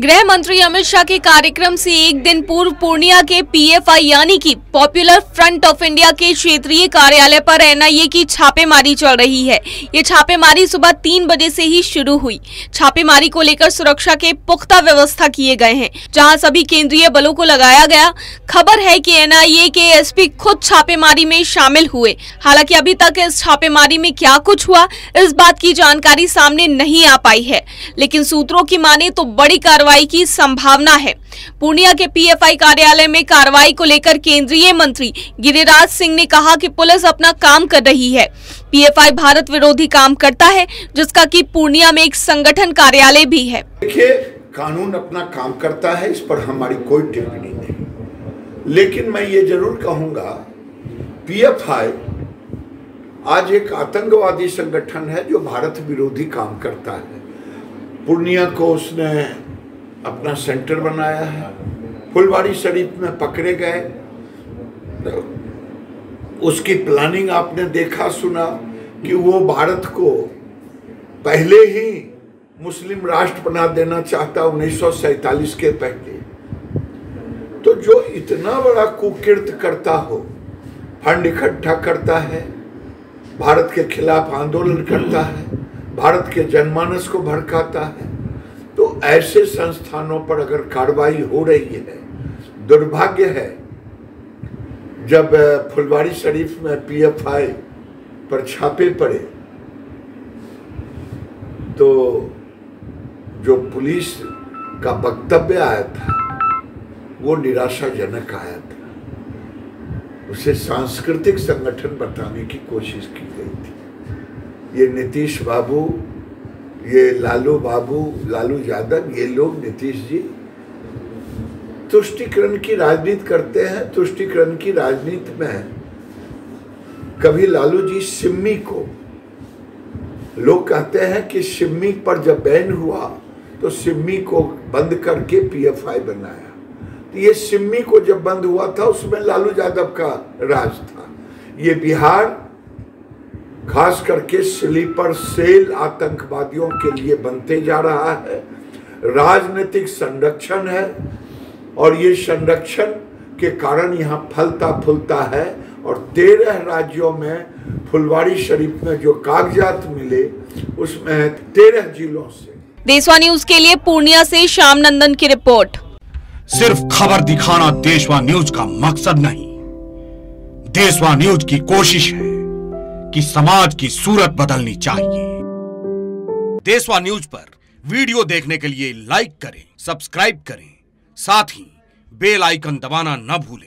गृह मंत्री अमित शाह के कार्यक्रम से एक दिन पूर्व पूर्णिया के पीएफआई यानी कि पॉपुलर फ्रंट ऑफ इंडिया के क्षेत्रीय कार्यालय पर एनआईए की छापेमारी चल रही है। ये छापेमारी सुबह 3 बजे से ही शुरू हुई। छापेमारी को लेकर सुरक्षा के पुख्ता व्यवस्था किए गए हैं, जहां सभी केंद्रीय बलों को लगाया गया। खबर है कि एनआईए के एसपी खुद छापेमारी में शामिल हुए। हालांकि अभी तक इस छापेमारी में क्या कुछ हुआ, इस बात की जानकारी सामने नहीं आ पाई है, लेकिन सूत्रों की माने तो बड़ी कार्रवाई की संभावना है। पूर्णिया के पीएफआई कार्यालय में कार्रवाई को लेकर केंद्रीय मंत्री गिरिराज सिंह ने कहा कि पुलिस अपना काम कर रही है। पीएफआई भारत विरोधी काम करता है, जिसका कि पूर्णिया में एक संगठन कार्यालय भी है। देखिए, कानून अपना काम करता है, इस पर हमारी कोई टिप्पणी नहीं, लेकिन मैं ये जरूर कहूँगा, पीएफआई आज एक आतंकवादी संगठन है जो भारत विरोधी काम करता है। पूर्णिया को उसने अपना सेंटर बनाया है। फुलबारी शरीफ में पकड़े गए, तो उसकी प्लानिंग आपने देखा सुना कि वो भारत को पहले ही मुस्लिम राष्ट्र बना देना चाहता 1947 के पहले। तो जो इतना बड़ा कुकृत्य करता हो, फंड इकट्ठा करता है, भारत के खिलाफ आंदोलन करता है, भारत के जनमानस को भड़काता है, तो ऐसे संस्थानों पर अगर कार्रवाई हो रही है, दुर्भाग्य है। जब फुलबारी शरीफ में पीएफआई पर छापे पड़े तो जो पुलिस का वक्तव्य आया था वो निराशाजनक आया था। उसे सांस्कृतिक संगठन बताने की कोशिश की गई थी। ये नीतीश बाबू, ये लालू यादव, ये लोग, नीतीश जी तुष्टिकरण की राजनीति करते हैं। तुष्टिकरण की राजनीति में कभी लालू जी सिमी को, लोग कहते हैं कि सिमी पर जब बैन हुआ तो सिमी को बंद करके पीएफआई बनाया। ये सिमी को जब बंद हुआ था उसमें लालू यादव का राज था। ये बिहार खास करके स्लीपर सेल आतंकवादियों के लिए बनते जा रहा है, राजनीतिक संरक्षण है, और ये संरक्षण के कारण यहाँ फलता फूलता है। और 13 राज्यों में फुलबारी शरीफ में जो कागजात मिले उसमें 13 जिलों से। देशवा न्यूज के लिए पूर्णिया से श्याम नंदन की रिपोर्ट। सिर्फ खबर दिखाना देशवा न्यूज का मकसद नहीं, देशवा न्यूज की कोशिश है कि समाज की सूरत बदलनी चाहिए। देशवा न्यूज पर वीडियो देखने के लिए लाइक करें, सब्सक्राइब करें, साथ ही बेल आइकन दबाना न भूलें।